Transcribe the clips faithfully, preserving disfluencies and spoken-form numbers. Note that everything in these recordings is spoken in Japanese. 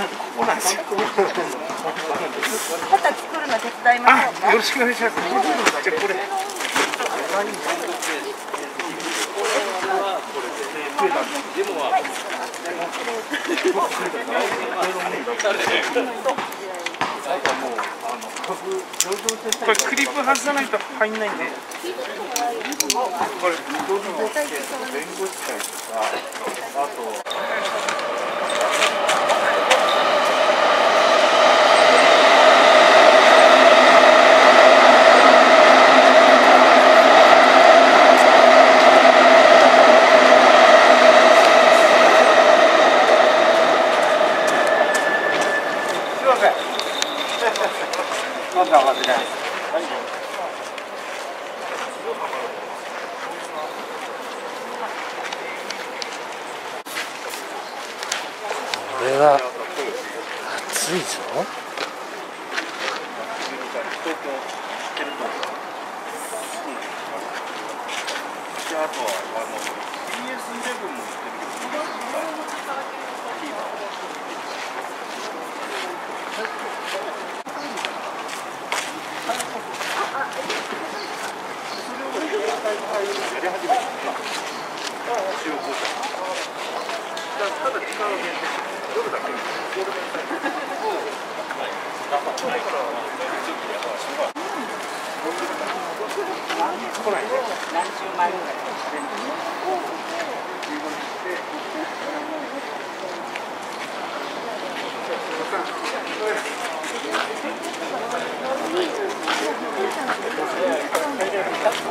ここなんですよ。また作るの手伝いましょうか。よろしくお願いします。じゃあこれ。これクリップ外さないと入んないんで。これ弁護士会とかあと。暑いぞ。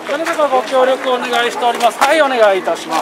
とにかくご協力をお願いしております。はい、お願いいたします。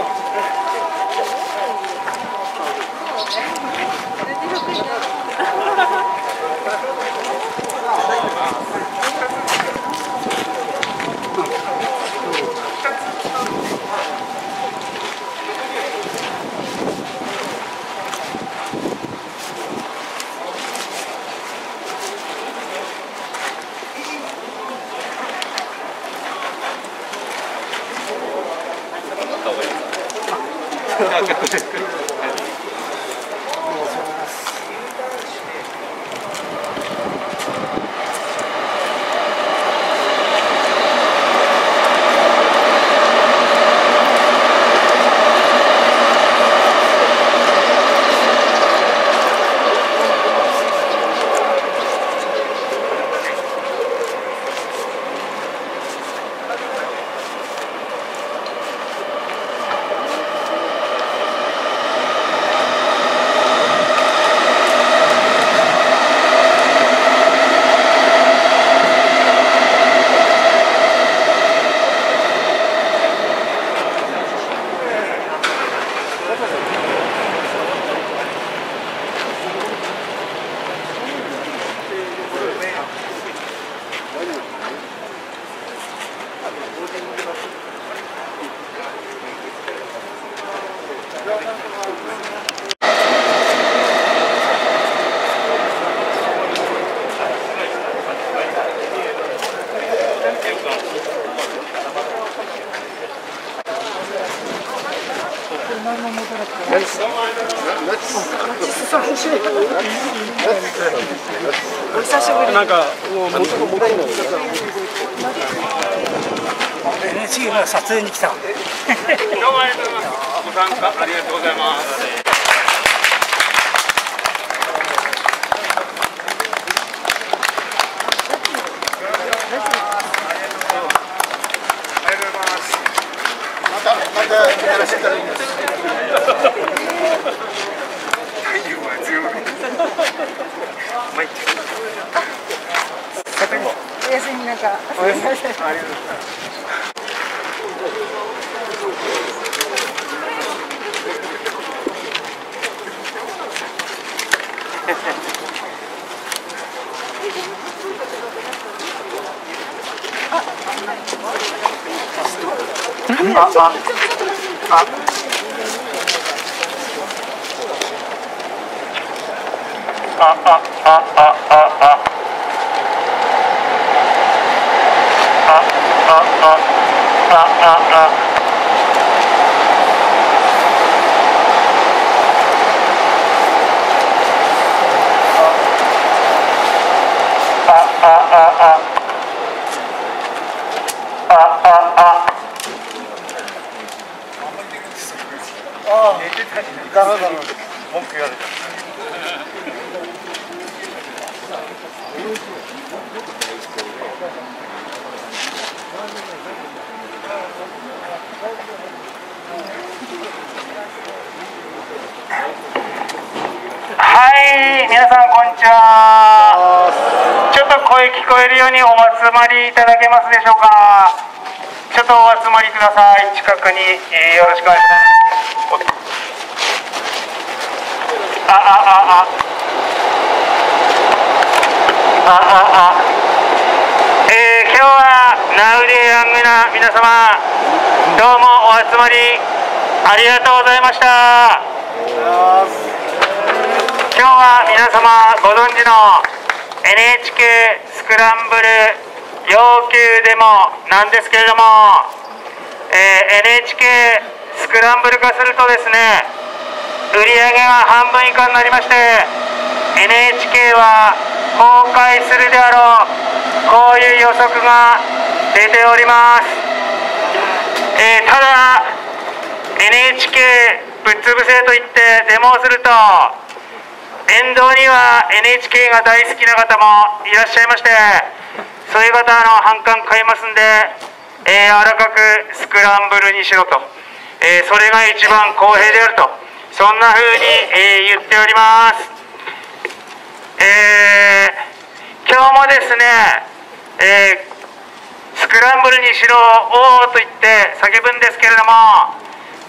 えー、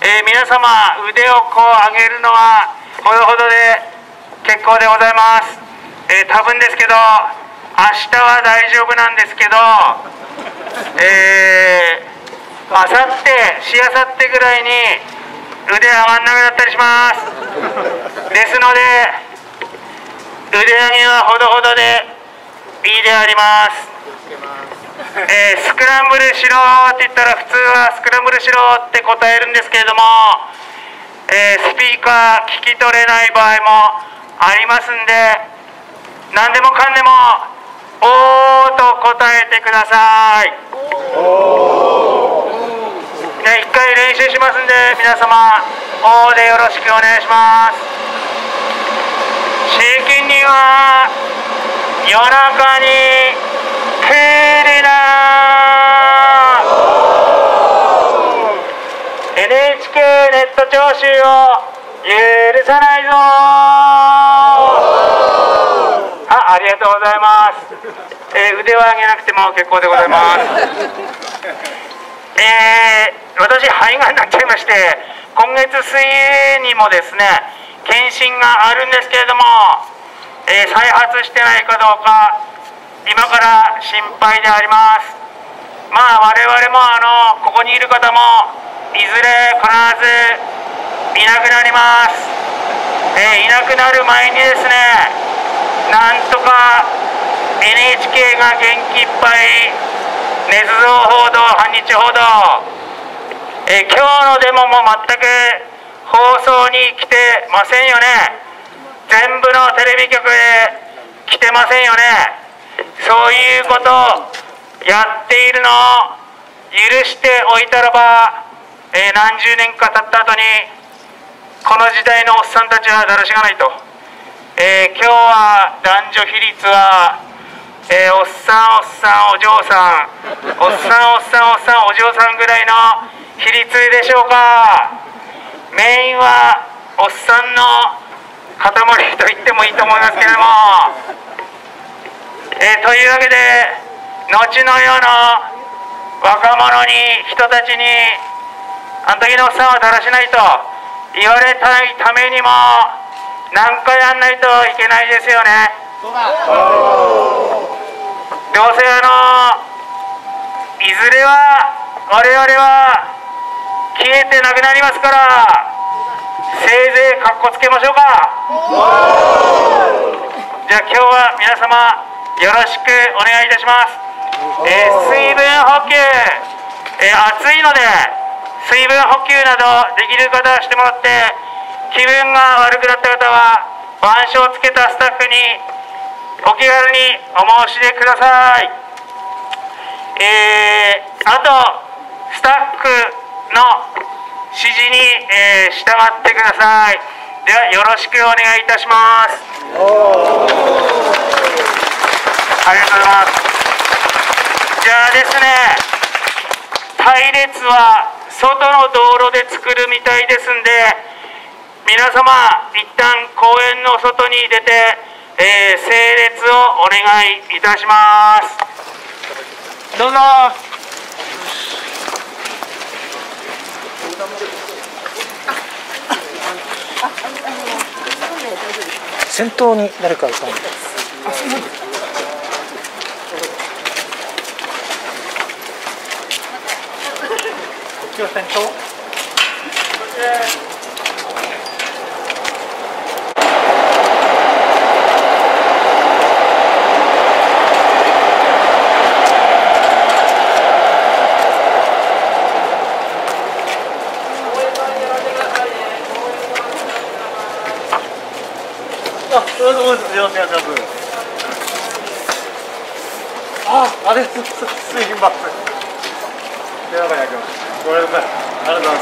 えー、皆様腕をこう上げるのはほどほどで結構でございます。えー、多分ですけど明日は大丈夫なんですけど、えー、あさってしあさってぐらいに腕上がんなくなったりします。ですので腕上げはほどほどでいいであります。えー、スクランブルしろって言ったら普通はスクランブルしろって答えるんですけれども、えー、スピーカー聞き取れない場合もありますんで、何でもかんでも「おー」と答えてください。ね、一回練習しますんで皆様「おー」でよろしくお願いします。シーキンには夜中にクリラー エヌエイチケー ネット聴取を許さないぞ。ありがとうございます。えー、腕は上げなくても結構でございます。えー、私肺がんになっちゃいまして、今月水泳にもですね検診があるんですけれども、えー、再発してないかどうか今から心配であります。まあ我々もあのここにいる方もいずれ必ずいなくなります。えー、いなくなる前にですね、なんとか エヌエイチケー が元気いっぱい、捏造報道、反日報道、え今日のデモも全く放送に来てませんよね、全部のテレビ局で来てませんよね、そういうことをやっているのを許しておいたらば、え何十年か経った後に、この時代のおっさんたちはだらしがないと。えー、今日は男女比率は、えー、おっさんおっさんお嬢さんおっさんおっさんおっさんお嬢さんぐらいの比率でしょうか。メインはおっさんの塊と言ってもいいと思いますけれども、えー、というわけで後の世の若者に人たちに「あの時のおっさんはだらしない」と言われたいためにも何回やんないといけないですよね。どうせあのいずれは我々は消えてなくなりますから、せいぜいかっこつけましょうか。じゃあ今日は皆様よろしくお願いいたします。えー、水分補給、えー、暑いので水分補給などできる方はしてもらって、気分が悪くなった方は腕章をつけたスタッフにお気軽にお申し出ください。えー、あとスタッフの指示に、えー、従ってください。ではよろしくお願いいたします。ありがとうございます。じゃあですね、隊列は外の道路で作るみたいですんで、皆様一旦公園の外に出て、えー、整列をお願いいたします。どうぞ。先頭に誰かいたんです。こっちは先頭。あれ、すみません。ごめんなさい。ありがとうございます。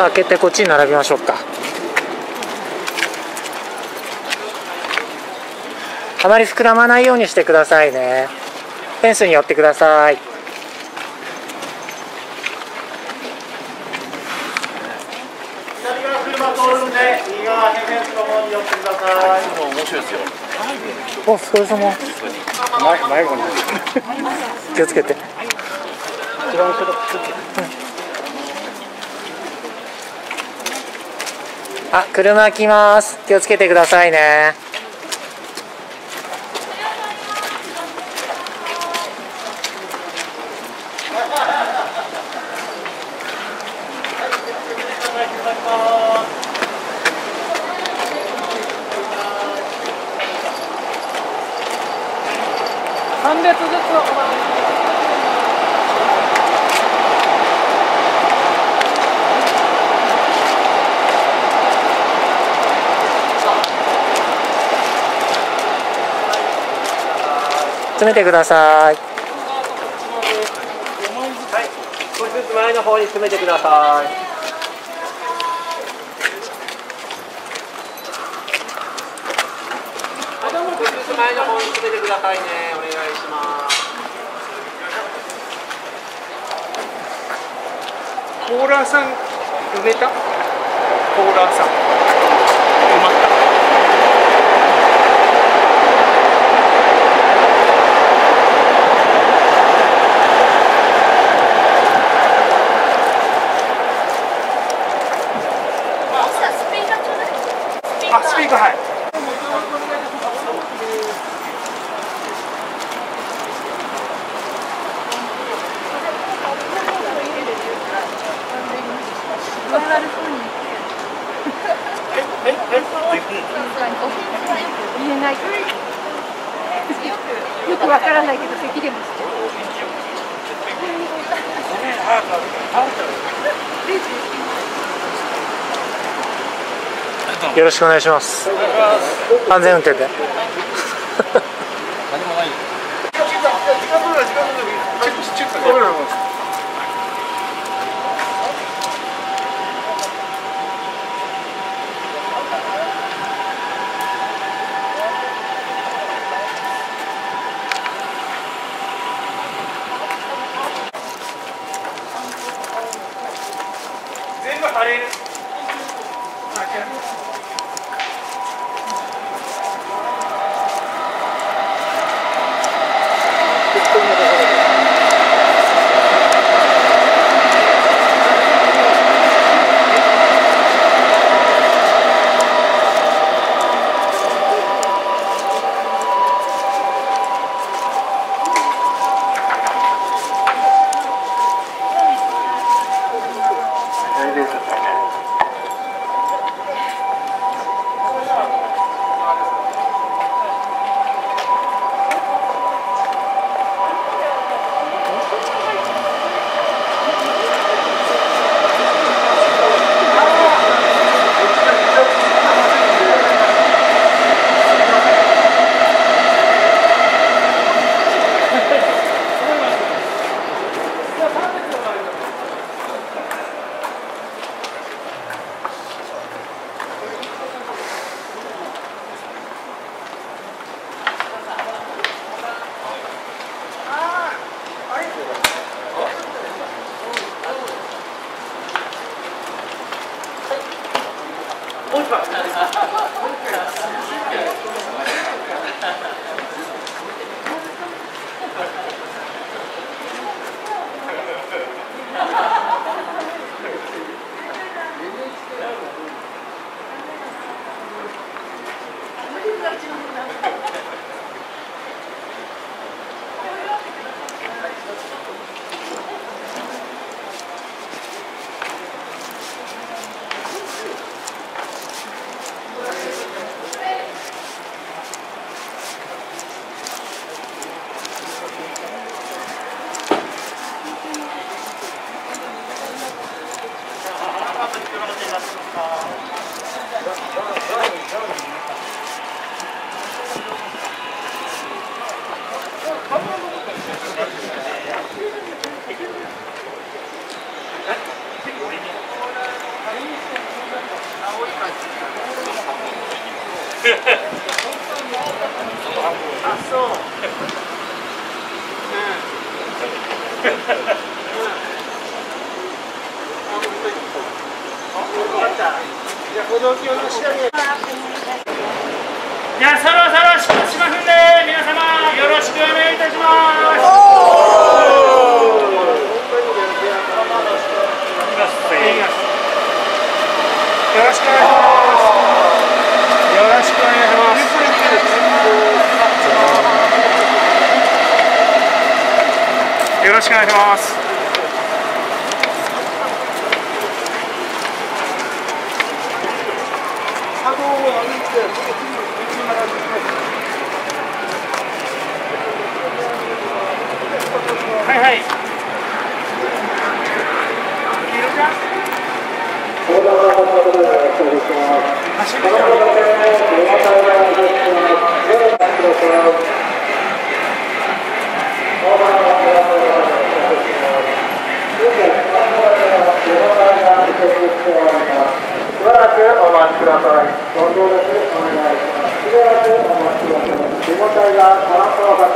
と開けてこっちに並びましょうか。あまり膨らまないようにしてくださいね。フェンスに寄ってください。お疲れ様。前後に気をつけて。一番後ろくっつけて。あ、車来ます。気をつけてくださいね。さん列ずつお待ち。詰めてください。はい、少しずつ前の方に詰めてください。あとも少しずつ前の方に詰めてくださいね。お願いします。コーラーさん埋めた？コーラーさん埋まった。よくわからないけど咳でもしてる。よろしくお願いします。安全運転で。何もない。あじゃあそろそろ出発しますんで、皆様よろしくお願いいたします。はいはい。しばらくお待ちください。ご協力お願いします。しばらくお待ちください。デモ隊がタラッパー方を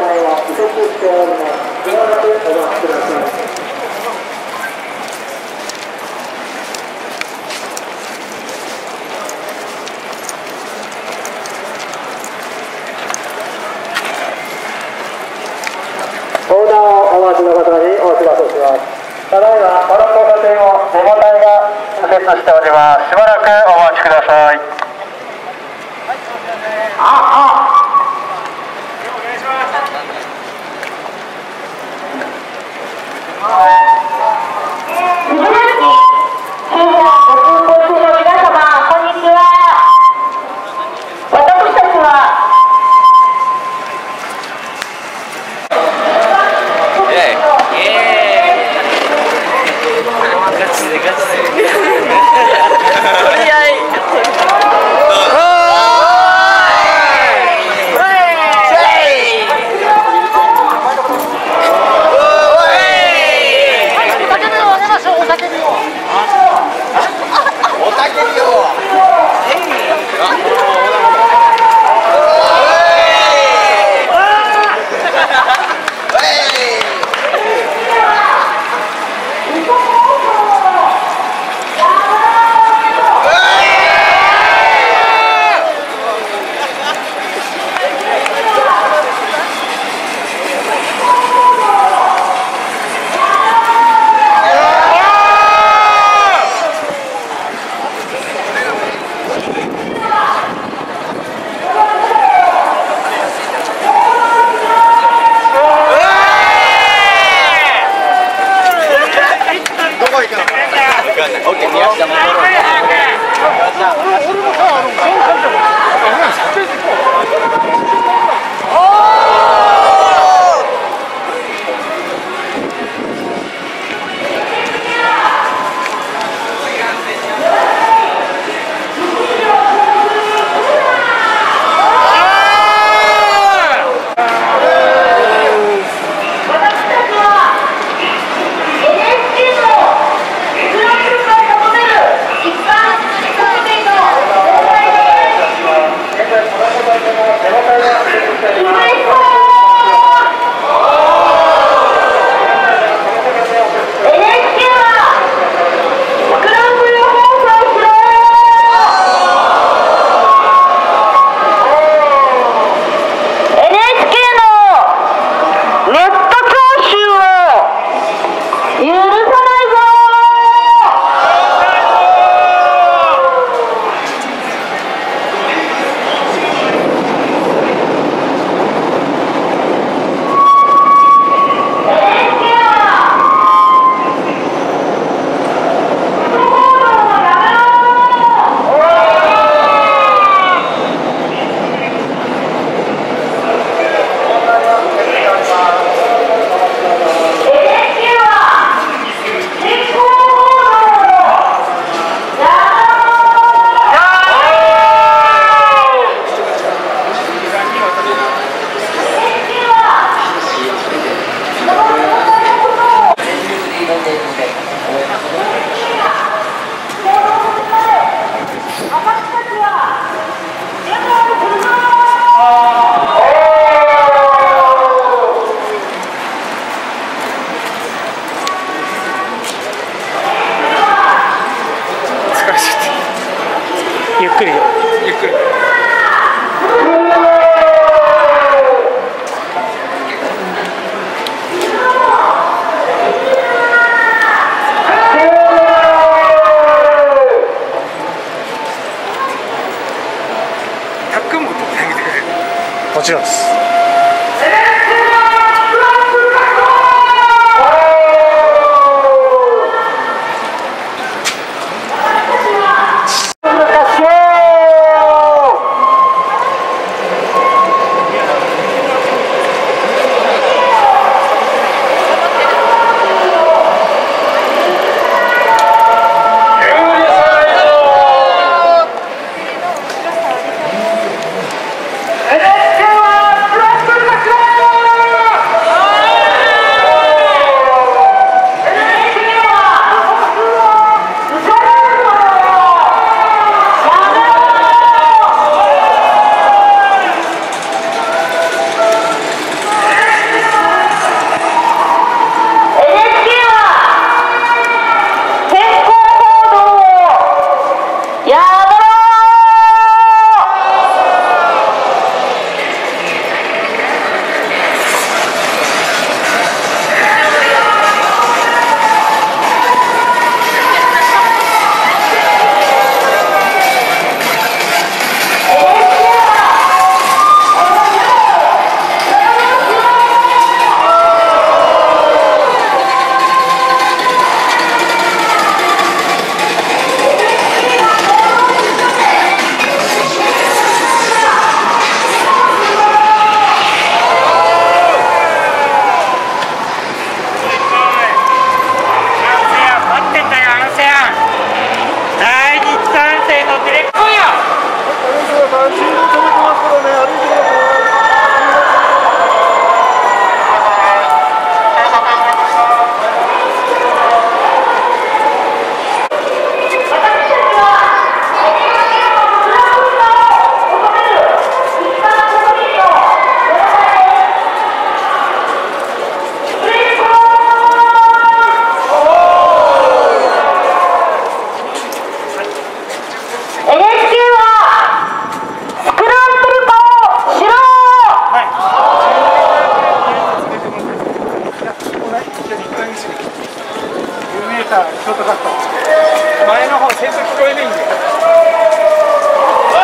移植しております。しばらくお待ちください。オーダーをお待ちの方にお知らせします。ただいまタラッパー方をデモ隊が右折しております。しばらくお待ちください。ああ。ゆっくりよ、ゆっくり。タックンボって投げてくれる？もちろんです。前の方戦争聞こえないんで。前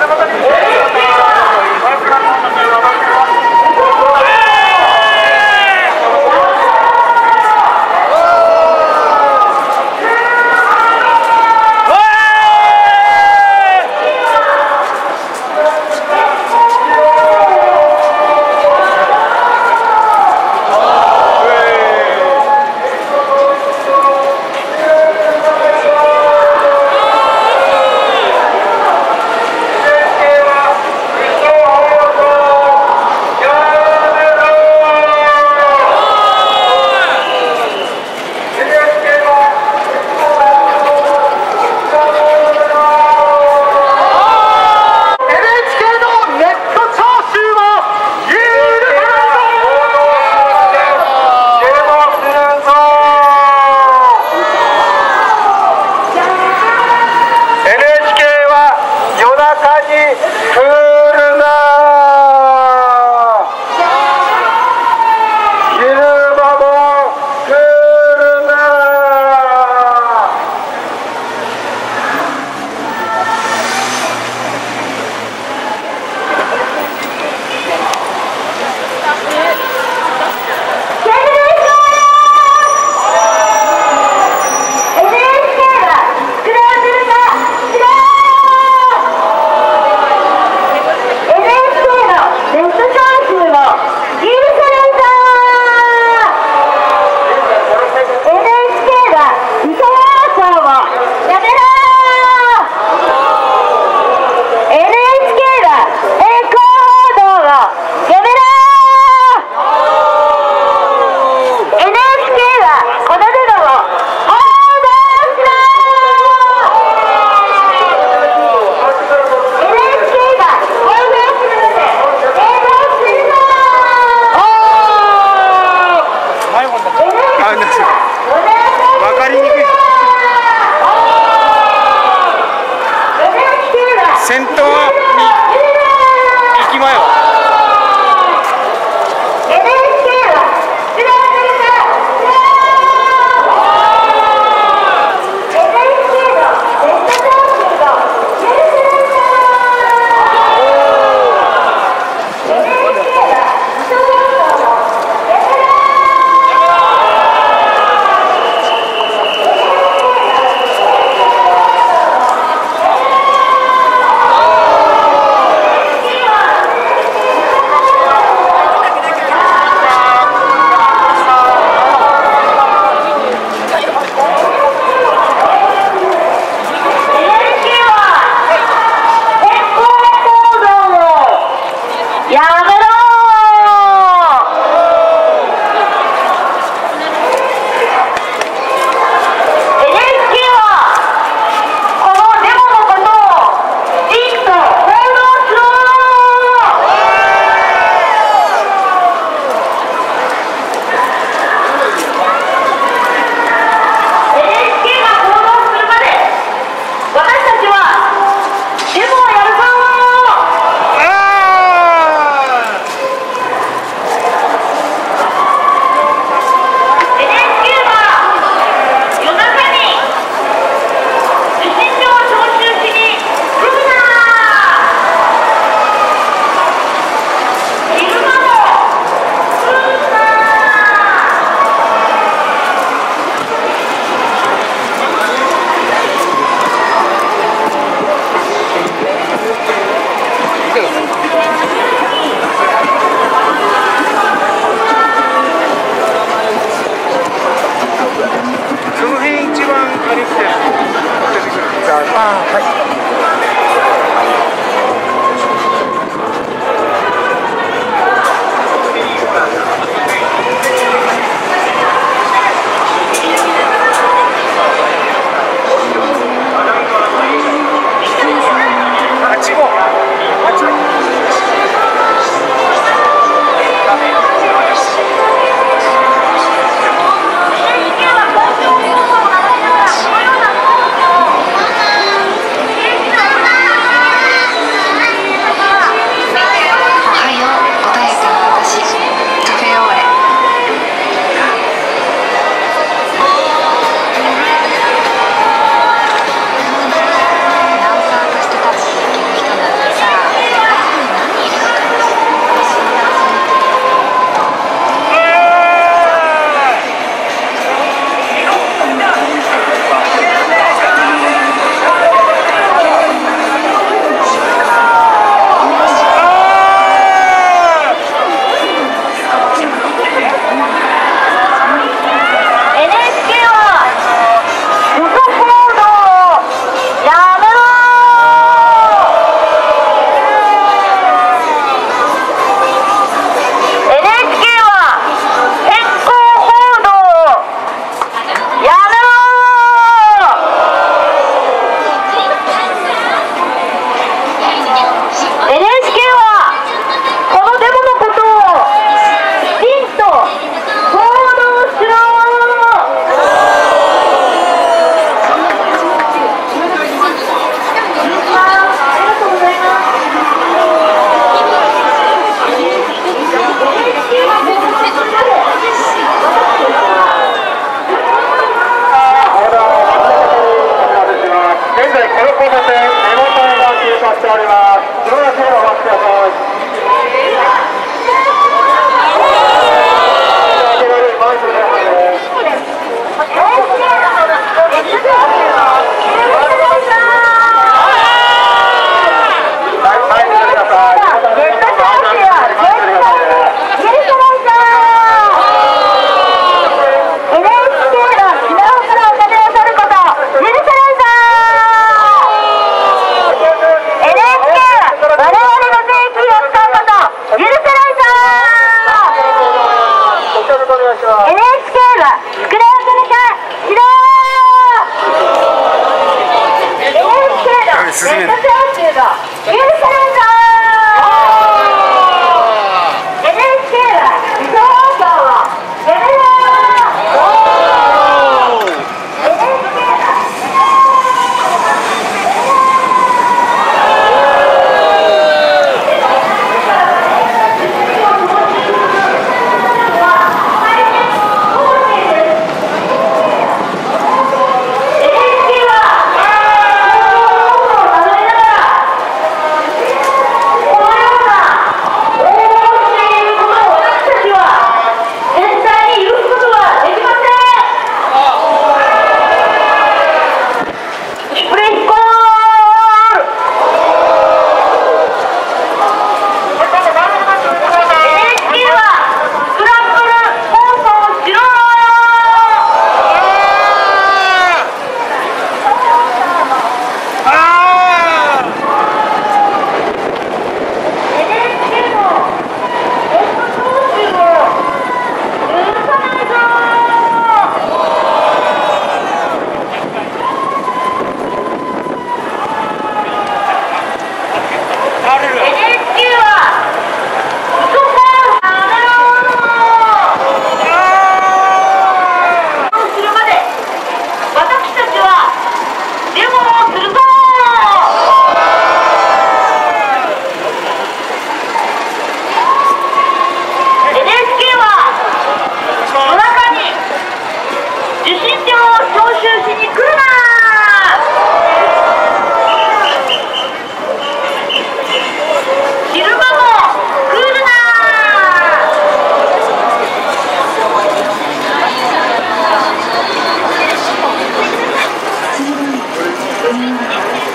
の方に。先頭に行きまよ。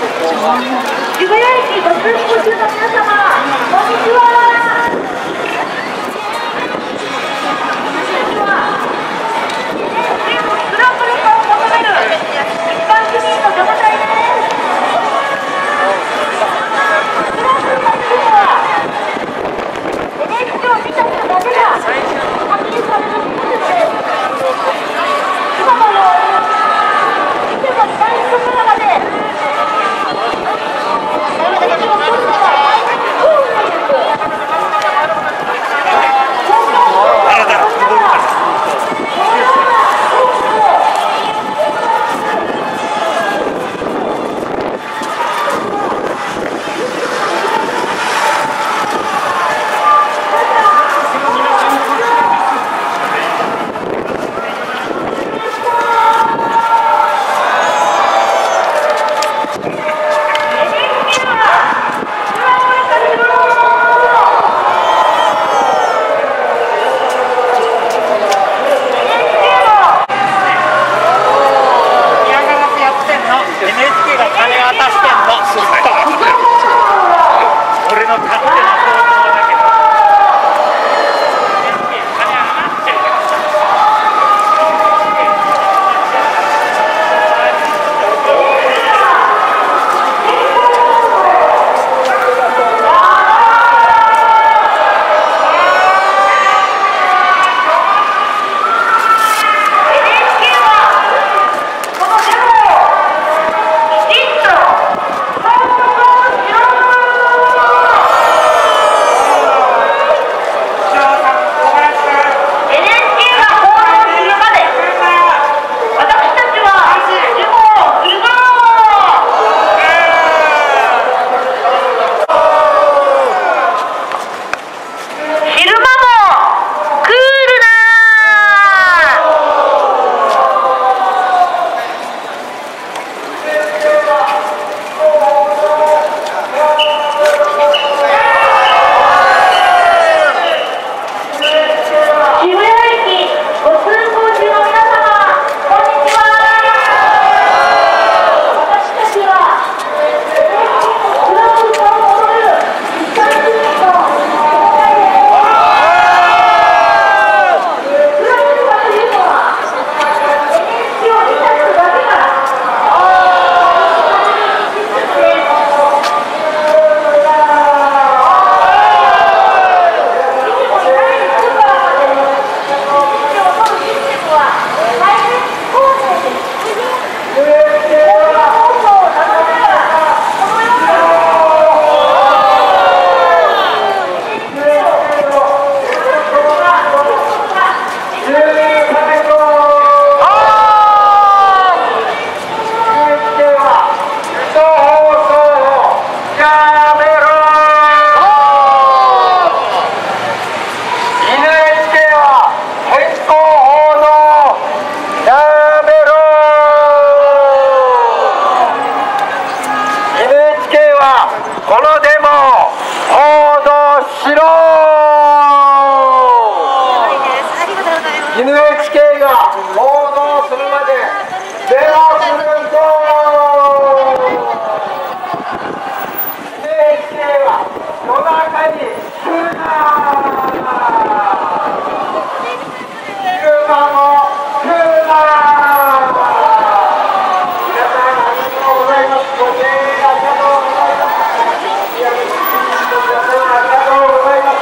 ありがとうございます。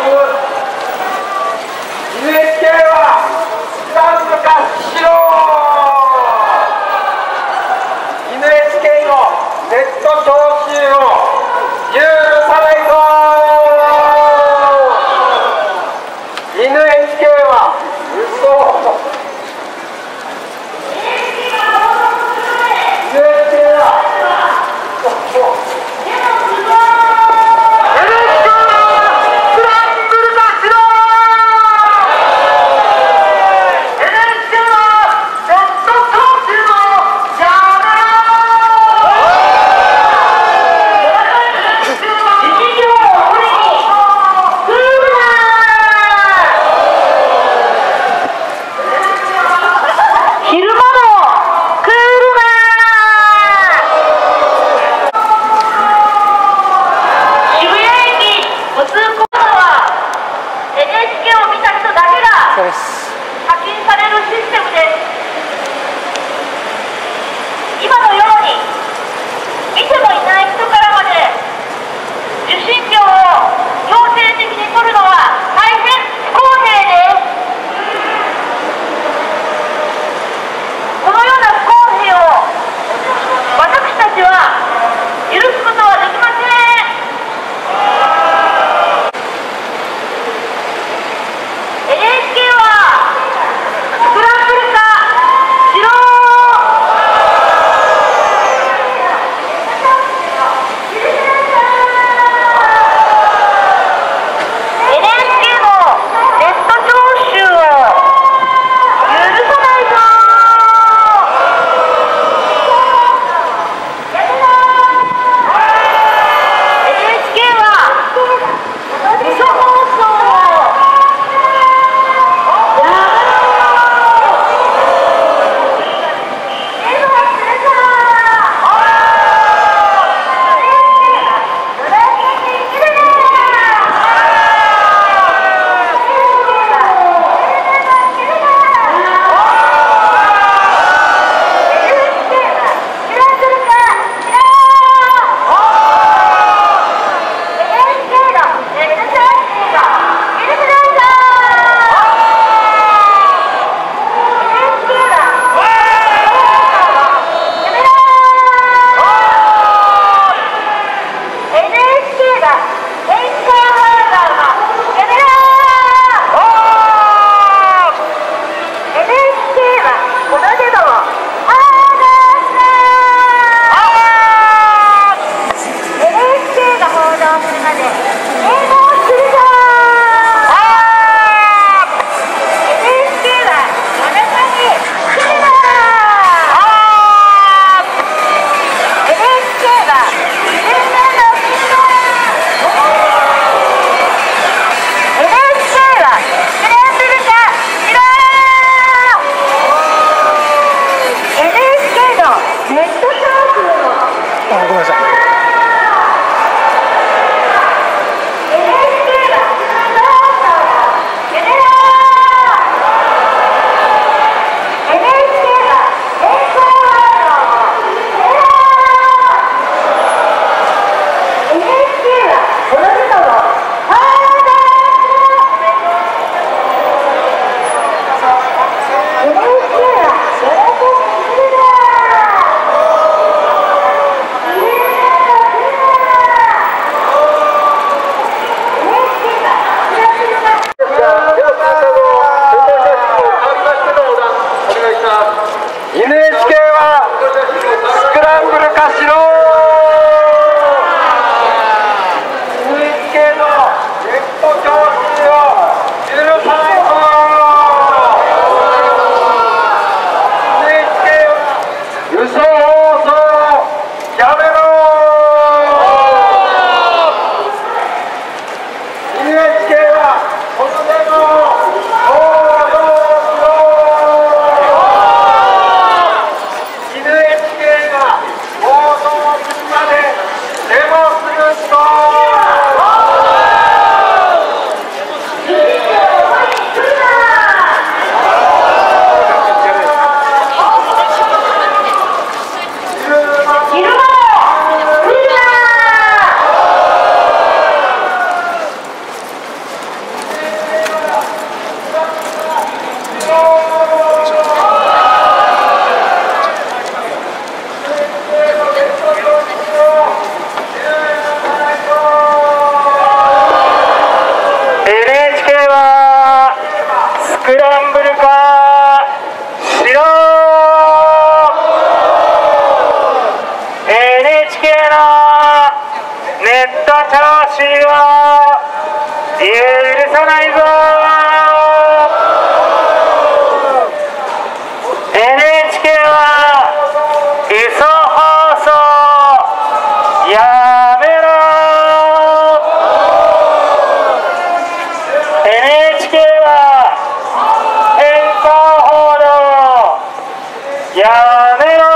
許さないぞー。 エヌエイチケー は嘘放送やめろー。 エヌエイチケー は偏向報道やめろー。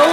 ありがとうござい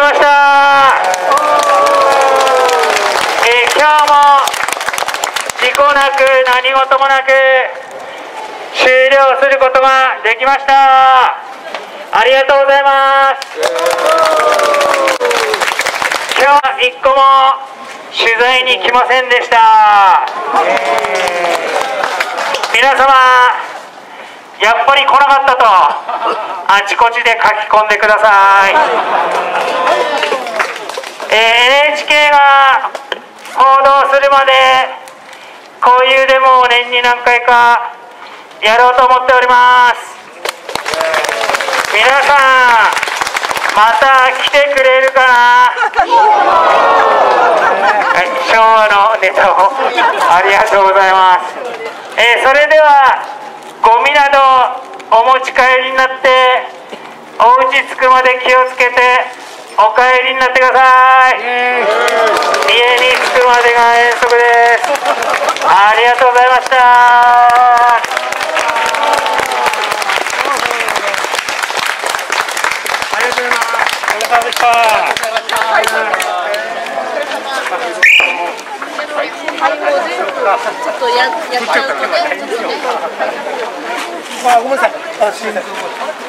ました。ちょっとややっちゃうとね、ちょっとね。あ、ごめんなさい。あ、すみません。